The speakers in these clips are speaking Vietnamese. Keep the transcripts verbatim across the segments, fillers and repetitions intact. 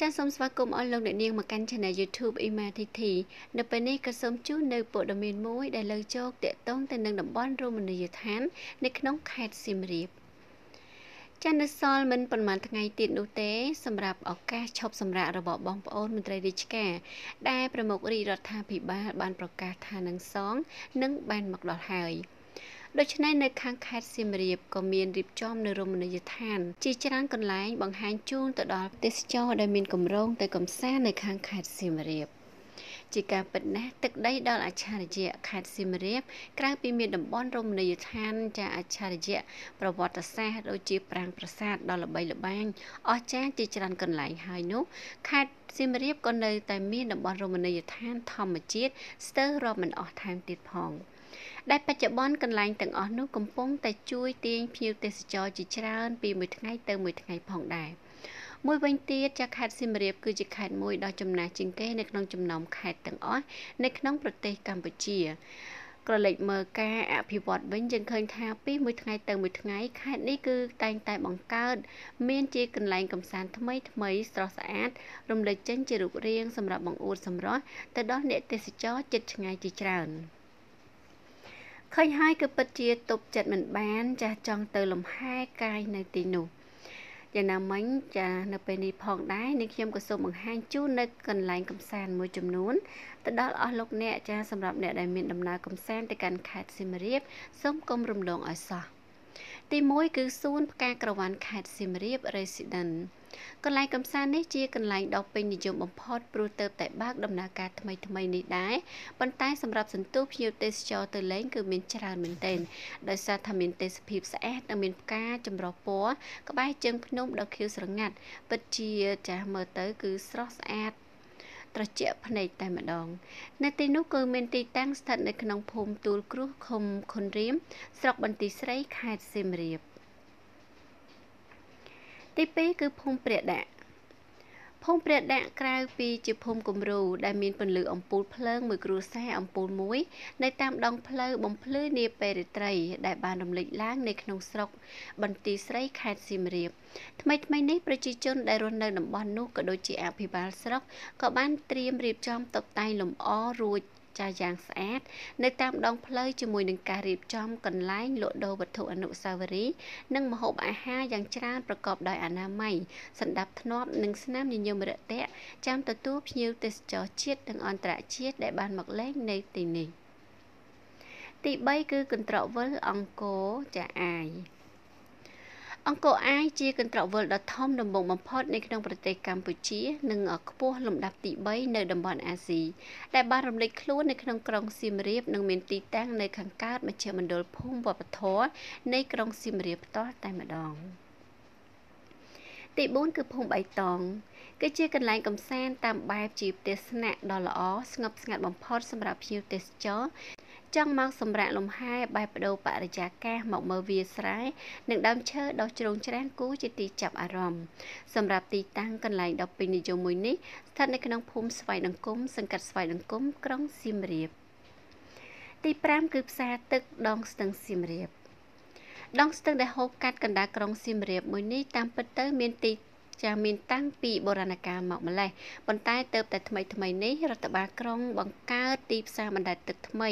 Trang sông Sva Cung ở lông đại niên mà căn channel YouTube Ima thì thì nộp bên này có sớm chút nơi bộ đồng miền mũi đại lơ chốt để tốn tiền nâng đậm bón rô mình để dự thán để nóng khát xìm riệp. Channel sol mình phần màn thằng ngày tiện nô tế, sầm rạp ở ca chọc sầm rạ rồi bỏ bom ôn mình trai đi cả. Đa phần một đi rọt tha bị ba ban bọc cả tha nắng sóng nắng ban mặc đỏ hời. Đôi chân này nơi khang khát xìm riệp có miền riệp chom nơi rồng nơi than chỉ chán còn lại bằng hàng chuông tự đó tết cho đời miền cầm rong tới cầm xa nơi khang khát xìm riệp chỉ cả bệnh nát tức đây đó là cha địa khát xìm riệp các bị miền đầm bon rồng nơi than cha cha địa bảo vợ ta xa đôi chỉ prang prasad đó là bay là bang ở cha chỉ chán còn lại hai nốt khát xìm riệp còn nơi tại miền đầm bon rồng nơi than thầm mà chết sơ rồi mình ở tham tiệt phòng đại bạch chợ bón cần lành từng ở nước cầm phong tại chui tiên phiêu tê cho chỉ tràn vì mười ngày từ mười ngày phòng đài môi bên tia cha khát xìm riệp cứ chỉ khát môi đo chấm nà chừng kê nực nông chấm nòng khát từng ở nực nông bờ tây Cambodia còn lệnh mờ ca ạ phi vọt bên dân khơi thao vì mười ngày từ mười ngày khát ní cứ tay tay bằng cao miên chỉ cần lành cầm sàn thấm mấy thấm mấy sờ sạt rồng lệ chân chỉ rụng riêng sầm rạp bằng uốn sầm rót từ đó nệ tê cho chật ngày chỉ tràn khơi hai cứ bật chia tục chặt mình bán cha chọn từ lòng hai cài nơi tì nụ giờ nào mánh cha nộp bên đi phòng đái nên khi em có số bằng hai chú nơi cần lành cầm sàn môi chùm nún từ đó ở lúc nè cha sầm rạp nè đại miền đầm nà cầm sàn tại cành khát xìm riệp sống công rùm lồng ở sọ tì mối cứ xuôn ca cà vạn khát xìm riệp resident còn lại cầm sàn này chia cần lành đọc bên đi dùng bấm phốt bruter tại bác đầm nà ca thay thay này đái bàn tay sầm rạp sần túp nhiều tê cho từ lấy cứ miền tràn miền tên đời xa tham miền tê phìp sẽ ở miền ca chấm rò pó các bài chân nôm đọc khiêu sờ ngặt bật chia trả mở tới cứ sọt ad trò chuyện phần này tại mặt đòn nơi tây nút cứ miền tây tăng thận nơi khung phôm tuột cướp không khôn rím sọt bàn tì sấy khai xìm riệp tiếp bế cứ phong bẹt đạn phong bẹt đạn cào pi chụp phong cầm rù đại miền phần lử ông pul phơi mười cừu xe ông pul muối nơi tam đông phơi bông phơi nề bề trời đại bàn đồng lịch láng nơi khung sọc bần tì sấy khai xìm riệp thay thay nàyประชาชนได้รณรงค์นำบอลนุกโดยจีอภิบาลสระก็บ้านเตรียมรีบจอมตบไตลมอ้อรูcha giang sẽ nơi tam đông phơi cho mùi đừng cà rịp trong cần lái lộ đồ vật thụ ấn độ sao vari nâng mà hộp à ha giang trànประกอบដោយอนามัยสันดับทนอบหนึ่งสนามยืนยมระเตะจำตะตู้พิวเตสจอชีดดังอันตรชีดได้บานหมักเล็กในตีนี้ตีใบคือกันตรวจอังโกจะอายองค์กรไอจีกันตรวจดัดทอมดำบงบัมพอดในขนมประเทศกัมพูชีหนึ่งออกพวกหลุมดับตีใบในดำบอลอาเซียได้บารมเล็กคลุ้นในขนมกรองซิมเรียบหนึ่งเมนตีตั้งในขังการ์ดมาเชื่อมันโดนพุ่งบวบปะท้อในกรองซิมเรียบต่อแต่มาดองตีบุ้นคือพงใบตองก็เชื่อกันหลายกำแซนตามใบจีบเตสแนกดอลล้อสงบสงัดบัมพอดสำหรับพิวเตสจ้อจังมักสำหรับลมให้ใบประดูปะระยะแก่หมอกเมวีสายหนึ่งดำเชิดดอกจรงแจ้งกู้จิตีจับอารมณ์สำหรับตีตั้งกันหลายดอกเป็นนิยมมุนิท่านในขนมพุ่มสวายดังก้มสังกัดสวายดังก้มกล้องซิมเรียบตีแปมคือซาตึกดองสังซิมเรียบดองสังได้หกการกันดากรองซิมเรียบมุนิตามปัตเตอร์เมียนตีจะมีตั้งปีโบราณกาลหมอกมาเลยบนใต้เติบแต่ทำไมทำไมนี้รัฐบาลกรงบังเกิดตีซาบันดาตึกทำไม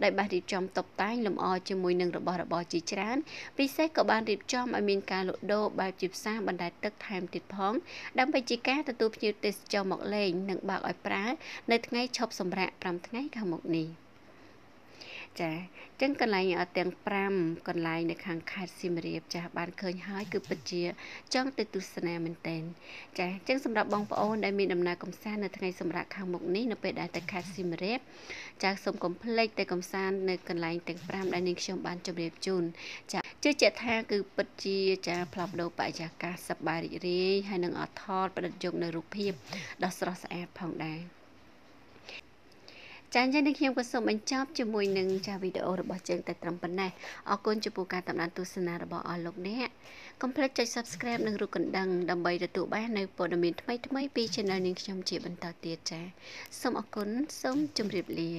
ได้บารีจอมตบใต้ลมอจมวยหนึ่งระบอระบอจีจานพิเศษกับบารีจอมอเมริกาโลโดบารีซาบันดาตึกไทม์ติดพ้องดังไปจีแก่ตะตูพิวติสจอมหมอกเลงหนึ่งบาทอ้อยปลาในทั้งไงชอบสมระพรำทั้งไงขมกนี้จ้ะจังกันไลน์เตียงปรำกันไลน์ในคางคาซิมเรียบจ้ะบ้านเคยหายคือปัจเจียจังติดตุสนาเมนเตนจ้ะจังสำหรับบองปอนได้มีดำนากรมซานในทางไงสำหรับคางหมกนี้นเปิดได้แต่คาซิมเรียบจ้ะสมกรมเพล็กแต่กรมซานในกันไลน์เตียงปรำได้หนึ่งชมบ้านจมเรียบจุนจ้ะเจ้าเจ้าทางคือปัจเจียจ้ะพลับโดปะจากกาสบายรีให้หนึ่งอทอดประดับยกในรูปพิมดอสรสแอพองได้จันยันดึกเขียนกระสอบมันชอบจมูกหนึ่งจากวิดีโอระบอบเชิงแต่ตรงปัญหาออกคนจะปูการตำนานตุสนาระบอบอลกเนี่ยคอมเพล็กซ์ใจ subscribe หนึ่งรูกันดังดำใบตะตุบ้านในโปรดมินทำไมทำไมปีชแนลหนึ่งชมจีบันตาเตียจ้าสมออกคนสมจุ่มเรียบเรีย